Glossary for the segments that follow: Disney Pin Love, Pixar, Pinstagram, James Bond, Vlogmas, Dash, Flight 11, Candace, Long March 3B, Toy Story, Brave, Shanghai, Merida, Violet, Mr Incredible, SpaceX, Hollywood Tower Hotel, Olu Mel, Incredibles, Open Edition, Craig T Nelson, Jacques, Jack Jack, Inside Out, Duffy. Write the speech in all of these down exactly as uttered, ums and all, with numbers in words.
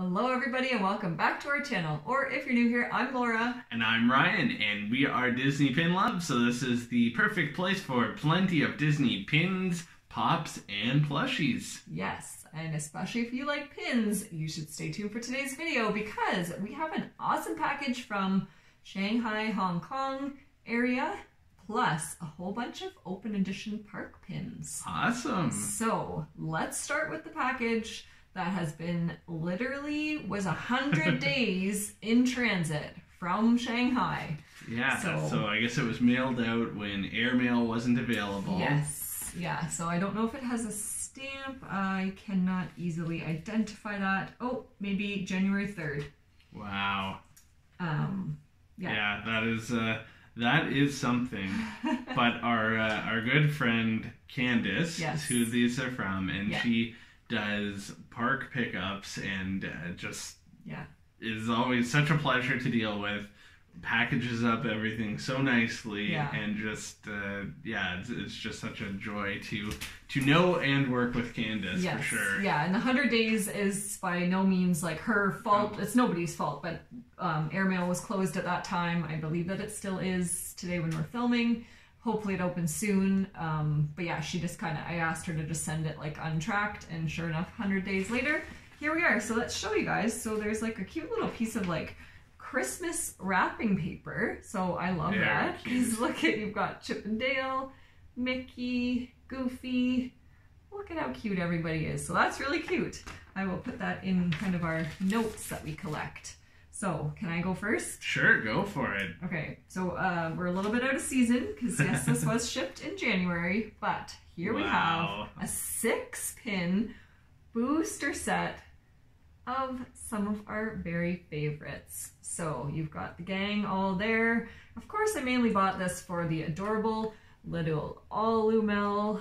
Hello everybody and welcome back to our channel, or if you're new here, I'm Laura. And I'm Ryan, and we are Disney Pin Love, so this is the perfect place for plenty of Disney pins, pops, and plushies. Yes, and especially if you like pins, you should stay tuned for today's video because we have an awesome package from Shanghai, Hong Kong area, plus a whole bunch of open edition park pins. Awesome! So, let's start with the package that has been literally was a hundred days in transit from Shanghai. Yeah, so, so I guess it was mailed out when airmail wasn't available. Yes, yeah, so I don't know if it has a stamp. I cannot easily identify that. Oh, maybe January third. Wow. Um, yeah. Yeah, that is, uh, that is something. But our, uh, our good friend Candace, yes, who these are from, and yeah, she does park pickups and uh, just yeah is always such a pleasure to deal with, packages up everything so nicely, yeah, and just uh, yeah it's, it's just such a joy to to know and work with Candace. Yes, for sure. Yeah, and the hundred days is by no means like her fault. Oh, it's nobody's fault, but um, airmail was closed at that time. I believe that it still is today when we're filming. Hopefully it opens soon, um, but yeah, she just kind of, I asked her to just send it like untracked, and sure enough, one hundred days later, here we are. So let's show you guys. So there's like a cute little piece of like Christmas wrapping paper, so I love Very that. Because look at, you've got Chip and Dale, Mickey, Goofy, look at how cute everybody is. So that's really cute. I will put that in kind of our notes that we collect. So, can I go first? Sure, go for it. Okay, so uh, we're a little bit out of season, because yes, this was shipped in January, but here wow. we have a six-pin booster set of some of our very favorites. So, you've got the gang all there. Of course, I mainly bought this for the adorable little Olu Mel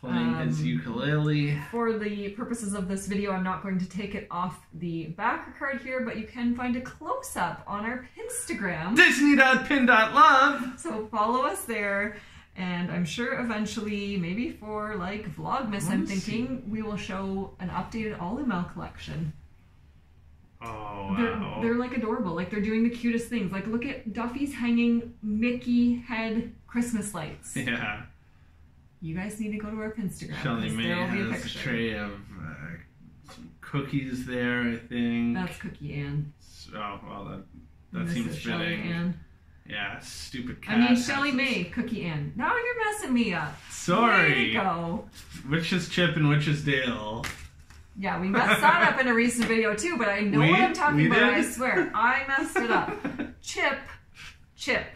playing his um, ukulele. For the purposes of this video, I'm not going to take it off the backer card here, but you can find a close-up on our Pinstagram. Disney dot pin dot love! So follow us there, and I'm sure eventually, maybe for like Vlogmas, I'm thinking, see. we will show an updated Olu Mel collection. Oh, wow. They're, they're like adorable. Like, they're doing the cutest things. Like, look at Duffy's hanging Mickey head Christmas lights. Yeah. You guys need to go to our Pinstagram. Shelly May has a tray of uh, cookies there, I think. That's Cookie Ann. Oh, well, that, that seems fitting. Ann. Yeah, stupid cat. I mean, Shelly May, Cookie Ann. Now you're messing me up. Sorry. There you go. Which is Chip and which is Dale? Yeah, we messed that up in a recent video, too, but I know we, what I'm talking about, did? I swear. I messed it up. Chip, Chip,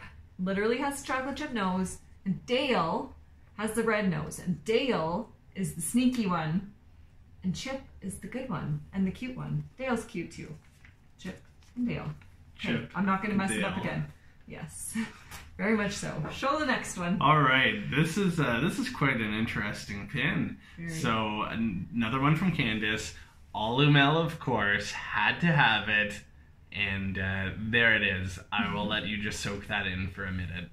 literally has a chocolate chip nose, and Dale has the red nose, and Dale is the sneaky one, and Chip is the good one, and the cute one. Dale's cute too. Chip and Dale. Chip hey, I'm not gonna mess Dale. it up again. Yes, very much so. Show the next one. All right, this is uh, this is quite an interesting pin. Very so an another one from Candace. Olu Mel, of course, had to have it, and uh, there it is. I will let you just soak that in for a minute.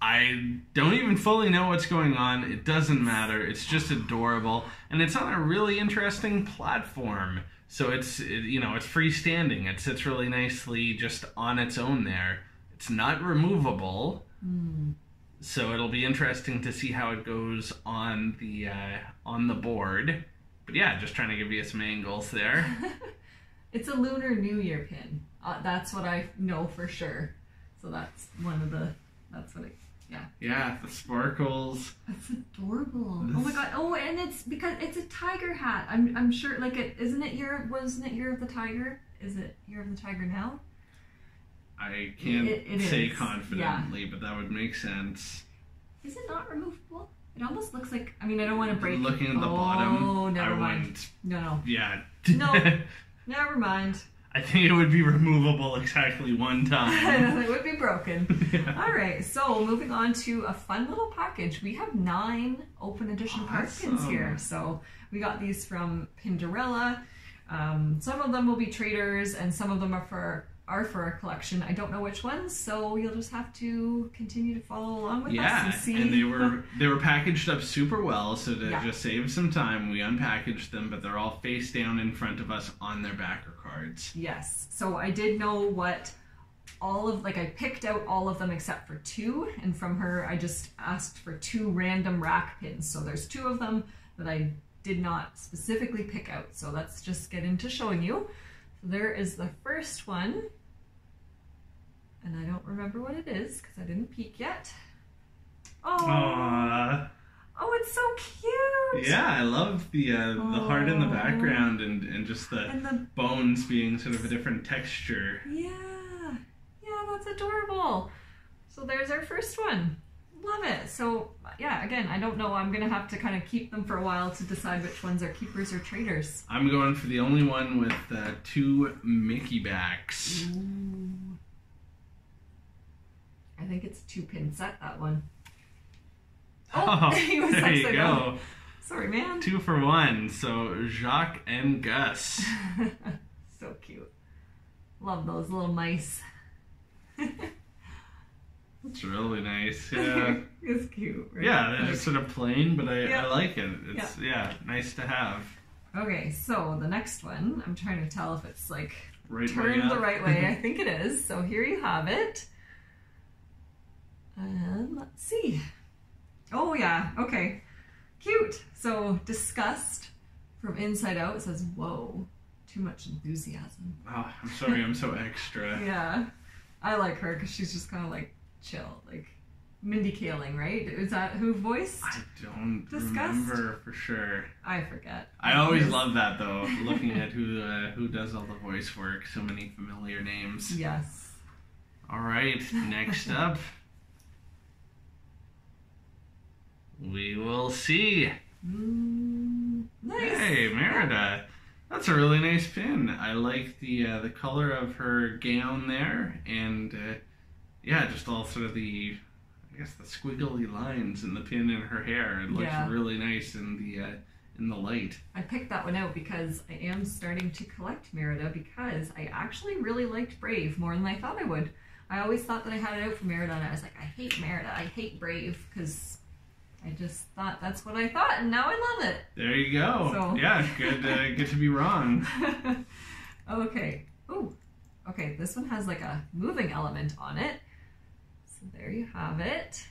I don't even fully know what's going on. It doesn't matter. It's just adorable, and it's on a really interesting platform. So it's it, you know it's freestanding. It sits really nicely just on its own there. It's not removable, mm. so it'll be interesting to see how it goes on the uh, on the board. But yeah, just trying to give you some angles there. It's a Lunar New Year pin. Uh, that's what I know for sure. So that's one of the. That's what it. Yeah. Yeah, the sparkles. That's adorable. This... Oh my god. Oh, and it's because it's a tiger hat. I'm I'm sure like it isn't it year wasn't it year of the tiger? Is it year of the tiger now? I can't it, it say is. confidently, yeah. but that would make sense. Is it not removable? It almost looks like I mean I don't want to break. Looking at the oh, bottom. Oh, never I mind. Went... No, no. Yeah. No. Never mind. I think it would be removable exactly one time. It would be broken. Yeah. All right, so moving on to a fun little package. We have nine open edition awesome. park pins here. So we got these from Pinderella. Um, some of them will be traders, and some of them are for are for our collection. I don't know which ones, so you'll just have to continue to follow along with yeah, us and see. Yeah, and they were they were packaged up super well, so to yeah. just save some time, we unpackaged them, but they're all face down in front of us on their backer cards. Yes, so I did know what all of, like I picked out all of them except for two, and from her I just asked for two random rack pins, so there's two of them that I did not specifically pick out, so let's just get into showing you. There is the first one, and I don't remember what it is because I didn't peek yet. Oh, Aww. oh, it's so cute! Yeah, I love the uh, the heart in the background and and just the, and the bones being sort of a different texture. Yeah, yeah, that's adorable. So there's our first one. Love it. So yeah, again, I don't know. I'm gonna have to kind of keep them for a while to decide which ones are keepers or traders. I'm going for the only one with uh, two Mickey backs. Ooh. I think it's two pin set, that one. Oh, oh he was there you go. Sorry, man. Two for one. So Jacques and Gus. So cute. Love those little mice. It's really nice, yeah. It's cute, right? Yeah, it's sort of plain, but I, yeah. I like it. It's, yeah. yeah, nice to have. Okay, so the next one, I'm trying to tell if it's like right turned the right way. I think it is. So here you have it. And let's see. Oh yeah, okay. Cute. So Disgust from Inside Out says, whoa, too much enthusiasm. Oh, I'm sorry, I'm so extra. Yeah, I like her because she's just kind of like, chill, like Mindy Kaling, right? Is that who voiced? I don't Disgust? remember for sure. I forget. I always love that though, looking at who uh, who does all the voice work. So many familiar names. Yes. All right, next up, we will see. Mm, nice. Hey, Merida. That's a really nice pin. I like the uh, the color of her gown there, and. Uh, Yeah, just all sort of the, I guess the squiggly lines and the pin in her hair. It looks yeah. really nice in the uh, in the light. I picked that one out because I am starting to collect Merida because I actually really liked Brave more than I thought I would. I always thought that I had it out for Merida, and I was like, I hate Merida, I hate Brave, because I just thought that's what I thought, and now I love it. There you go. So. Yeah, good, uh, good to be wrong. Okay. Ooh. Okay, this one has like a moving element on it. There you have it.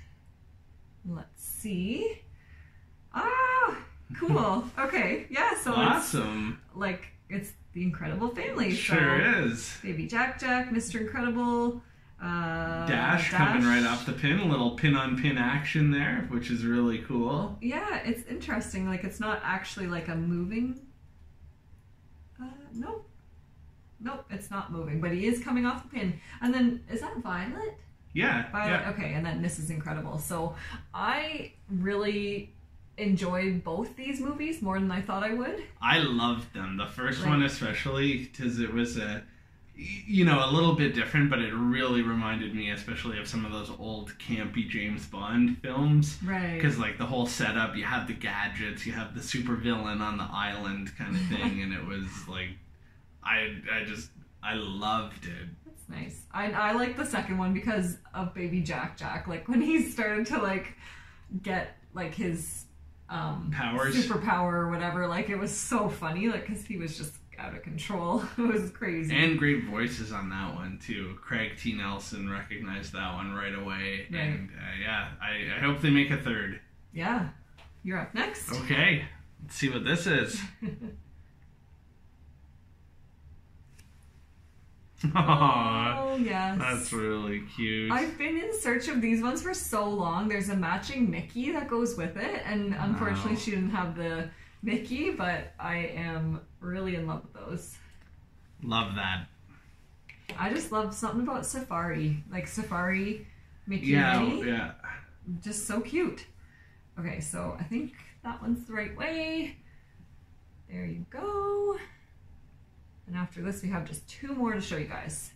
Let's see. Ah, cool. Okay, yeah. So awesome. It's, like it's the Incredible family. It sure so is. Baby Jack Jack, Mr Incredible, uh, Dash, Dash coming right off the pin. A little pin on pin action there, which is really cool. Yeah, it's interesting. Like it's not actually like a moving. Uh, nope. Nope, it's not moving, but he is coming off the pin. And then is that Violet? Yeah, Violet, yeah. Okay, and then Missus Incredible. So I really enjoy both these movies more than I thought I would. I loved them. The first like, one especially, because it was a, you know, a little bit different, but it really reminded me, especially of some of those old campy James Bond films. Right. Because like the whole setup, you have the gadgets, you have the supervillain on the island kind of thing, and it was like, I I just I loved it. Nice. I, I like the second one because of baby Jack Jack. Like when he started to like get like his um, powers, superpower or whatever. Like it was so funny. Like because he was just out of control. It was crazy. And great voices on that one too. Craig T Nelson recognized that one right away. Right. And uh, yeah, I, I hope they make a third. Yeah, you're up next. Okay, let's see what this is. Aww, oh yes, that's really cute. I've been in search of these ones for so long. There's a matching Mickey that goes with it, and unfortunately wow. she didn't have the Mickey, but I am really in love with those. Love that. I just love something about Safari, like Safari Mickey. Yeah, Minnie. yeah. Just so cute. Okay, so I think that one's the right way. There you go. And after this, we have just two more to show you guys.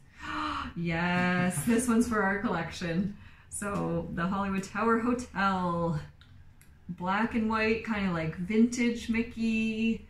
Yes, this one's for our collection. So the Hollywood Tower Hotel, black and white, kind of like vintage Mickey.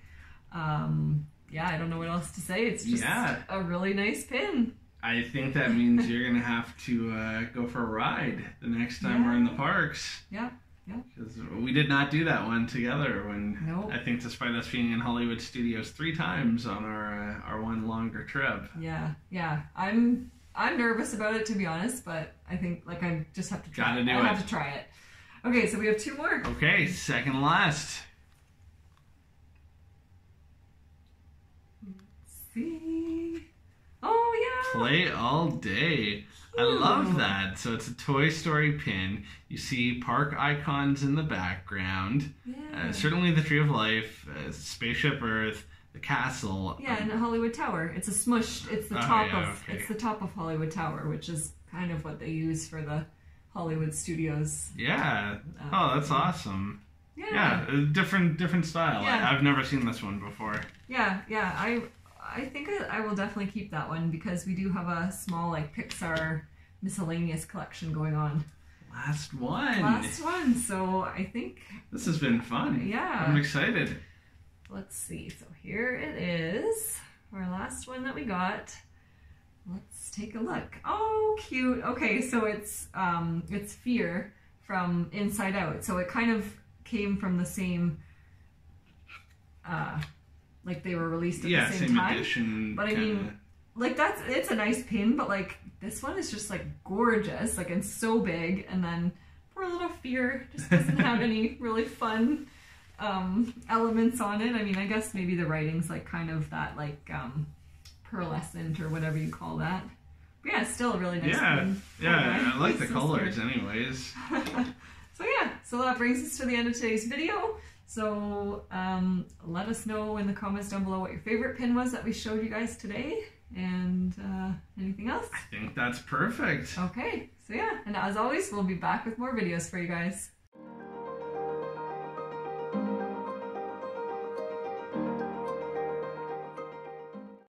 Um, yeah, I don't know what else to say. It's just yeah. a really nice pin. I think that means you're gonna have to uh, go for a ride the next time yeah. we're in the parks. Yeah, yeah. Because we did not do that one together. When nope. I think despite us being in Hollywood Studios three times on our uh, our one longer trip. Yeah, yeah. I'm I'm nervous about it, to be honest, but I think like I just have to try Gotta it. do I it. have to try it. Okay, so we have two more. Okay, second last. Let's see. Oh, yeah. Play all day. Ooh. I love that. So it's a Toy Story pin. You see park icons in the background. Yeah. Uh, certainly the Tree of Life, uh, Spaceship Earth, the castle. Yeah, um, and Hollywood Tower. It's a smush. It's the top oh, yeah, of okay. it's the top of Hollywood Tower, which is kind of what they use for the Hollywood Studios. Yeah. Um, oh, that's awesome. Yeah. Yeah, different different style. Yeah. I, I've never seen this one before. Yeah, yeah. I I think I, I will definitely keep that one because we do have a small like Pixar miscellaneous collection going on. Last one. Last one. So I think this has been fun. Yeah. I'm excited. Let's see. So here it is. Our last one that we got. Let's take a look. Oh, cute. Okay, so it's um, it's Fear from Inside Out. So it kind of came from the same, uh, like they were released at yeah, the same, same time. Edition, but I kinda... mean, like that's it's a nice pin, but like this one is just like gorgeous, like it's so big, and then poor little Fear just doesn't have any really fun um, elements on it. I mean, I guess maybe the writing's like kind of that like. Um, pearlescent or whatever you call that. But yeah, it's still a really nice yeah, pin. Yeah, okay. I like the so colors smart. anyways. So yeah, so that brings us to the end of today's video. So um, let us know in the comments down below what your favorite pin was that we showed you guys today. And uh, anything else? I think that's perfect. Okay, so yeah, and as always, we'll be back with more videos for you guys.